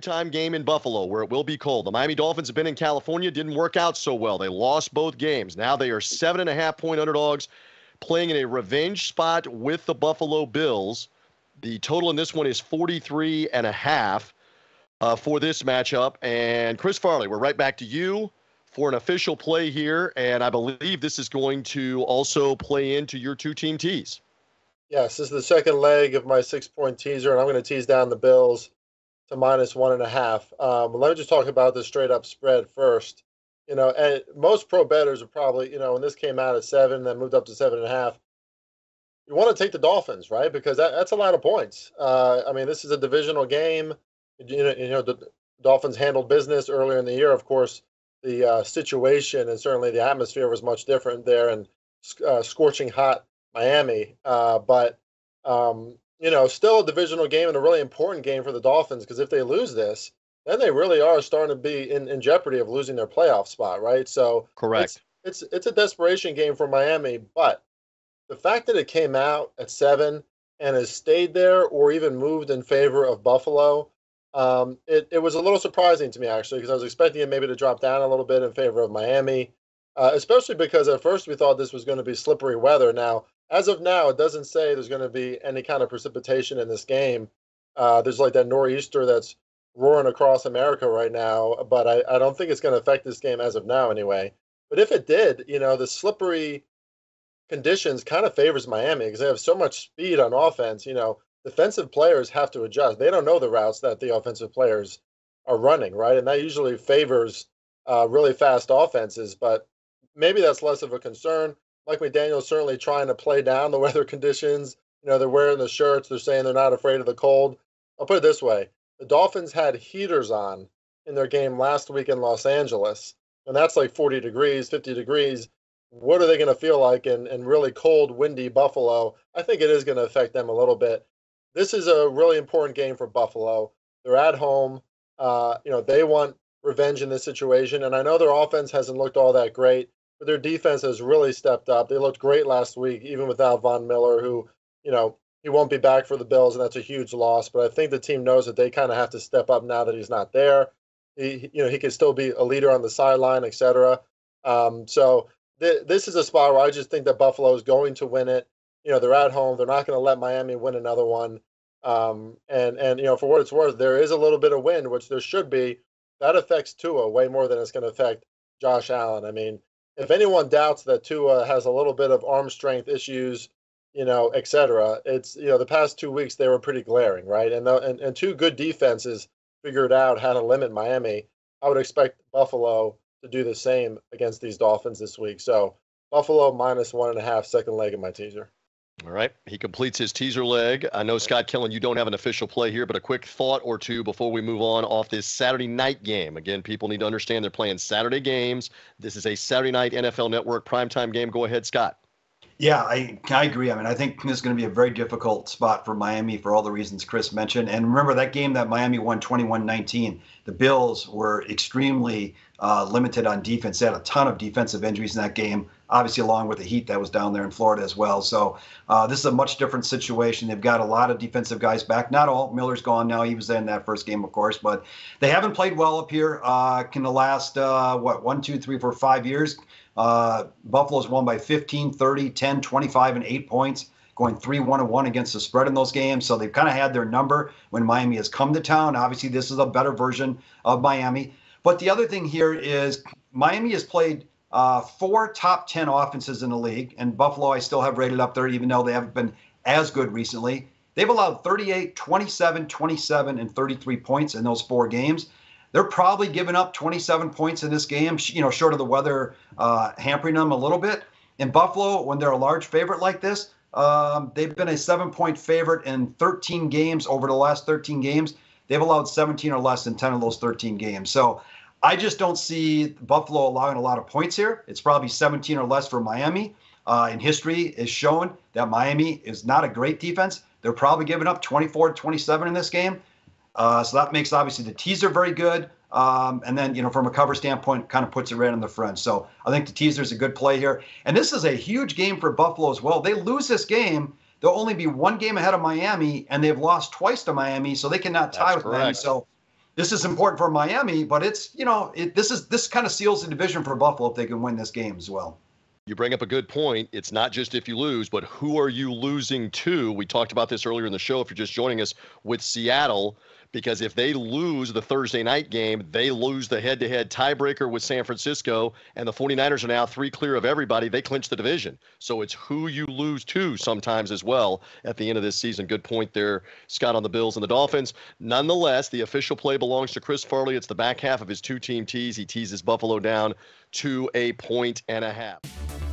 primetime game in Buffalo where it will be cold. The Miami Dolphins have been in California, didn't work out so well. They lost both games. Now they are 7.5-point underdogs playing in a revenge spot with the Buffalo Bills. The total in this one is 43.5 for this matchup. And Chris Farley, we're right back to you for an official play here. And I believe this is going to also play into your two-team tease. Yes, this is the second leg of my 6-point teaser, and I'm going to tease down the Bills to -1.5. Let me just talk about the straight-up spread first. You know, and most pro bettors are probably, you know, when this came out at 7, then moved up to 7.5. You want to take the Dolphins, right? Because that's a lot of points. I mean, this is a divisional game. You know, the Dolphins handled business earlier in the year. Of course, the situation and certainly the atmosphere was much different there, and scorching hot Miami. But you know, still a divisional game and a really important game for the Dolphins, because if they lose this, then they really are starting to be in jeopardy of losing their playoff spot, right? So correct. It's a desperation game for Miami, but the fact that it came out at 7 and has stayed there or even moved in favor of Buffalo, it was a little surprising to me, actually, because I was expecting it maybe to drop down a little bit in favor of Miami, especially because at first we thought this was going to be slippery weather. Now, as of now, it doesn't say there's going to be any kind of precipitation in this game. There's like that nor'easter that's roaring across America right now, but I don't think it's going to affect this game as of now anyway. But if it did, you know, the slippery conditions kind of favors Miami because they have so much speed on offense. You know, defensive players have to adjust. They don't know the routes that the offensive players are running, right? And that usually favors really fast offenses, but maybe that's less of a concern. Mike McDaniel's certainly trying to play down the weather conditions. You know, they're wearing the shirts. They're saying they're not afraid of the cold. I'll put it this way. The Dolphins had heaters on in their game last week in Los Angeles, and that's like 40 degrees, 50 degrees. What are they going to feel like in really cold, windy Buffalo? I think it is going to affect them a little bit. This is a really important game for Buffalo. They're at home. You know, they want revenge in this situation, and I know their offense hasn't looked all that great, but their defense has really stepped up. They looked great last week, even without Von Miller, who, you know, he won't be back for the Bills, and that's a huge loss. But I think the team knows that they kind of have to step up now that he's not there. He, you know, he can still be a leader on the sideline, et cetera. This is a spot where I just think that Buffalo is going to win it. You know, they're at home. They're not going to let Miami win another one. And you know, for what it's worth, there is a little bit of wind, which there should be. That affects Tua way more than it's going to affect Josh Allen. I mean, if anyone doubts that Tua has a little bit of arm strength issues, you know, et cetera, it's, you know, the past 2 weeks they were pretty glaring, right? And two good defenses figured out how to limit Miami. I would expect Buffalo to do the same against these Dolphins this week. So Buffalo -1.5, second leg of my teaser. All right. He completes his teaser leg. I know, Scott Kellen, you don't have an official play here, but a quick thought or two before we move on off this Saturday night game. Again, people need to understand they're playing Saturday games. This is a Saturday night NFL Network primetime game. Go ahead, Scott. Yeah, I agree. I mean, I think this is going to be a very difficult spot for Miami for all the reasons Chris mentioned. And remember that game that Miami won 21-19, the Bills were extremely limited on defense. They had a ton of defensive injuries in that game, obviously along with the heat that was down there in Florida as well. So this is a much different situation. They've got a lot of defensive guys back. Not all. Miller's gone now. He was in that first game, of course. But they haven't played well up here in the last, 1, 2, 3, 4, 5 years. Buffalo's won by 15, 30, 10, 25, and 8 points, going 3-1-1 against the spread in those games. So they've kind of had their number when Miami has come to town. Obviously, this is a better version of Miami. But the other thing here is Miami has played 4 top 10 offenses in the league, and Buffalo I still have rated up there, even though they haven't been as good recently. They've allowed 38, 27, 27, and 33 points in those 4 games. They're probably giving up 27 points in this game, you know, short of the weather hampering them a little bit. In Buffalo, when they're a large favorite like this, they've been a 7-point favorite in 13 games over the last 13 games. They've allowed 17 or less in 10 of those 13 games. So I just don't see Buffalo allowing a lot of points here. It's probably 17 or less for Miami. In history, it's shown that Miami is not a great defense. They're probably giving up 24 to 27 in this game. So that makes, obviously, the teaser very good. And then, you know, from a cover standpoint, kind of puts it right on the front. So I think the teaser is a good play here. And this is a huge game for Buffalo as well. They lose this game, they'll only be 1 game ahead of Miami, and they've lost twice to Miami, so they cannot tie with Miami. So this is important for Miami, but it's, you know, this kind of seals the division for Buffalo if they can win this game as well. You bring up a good point. It's not just if you lose, but who are you losing to? We talked about this earlier in the show, if you're just joining us, with Seattle, because if they lose the Thursday night game, they lose the head-to-head tiebreaker with San Francisco, and the 49ers are now 3 clear of everybody. They clinch the division. So it's who you lose to sometimes as well at the end of this season. Good point there, Scott, on the Bills and the Dolphins. Nonetheless, the official play belongs to Chris Farley. It's the back half of his 2-team tease. He teases Buffalo down to 1.5.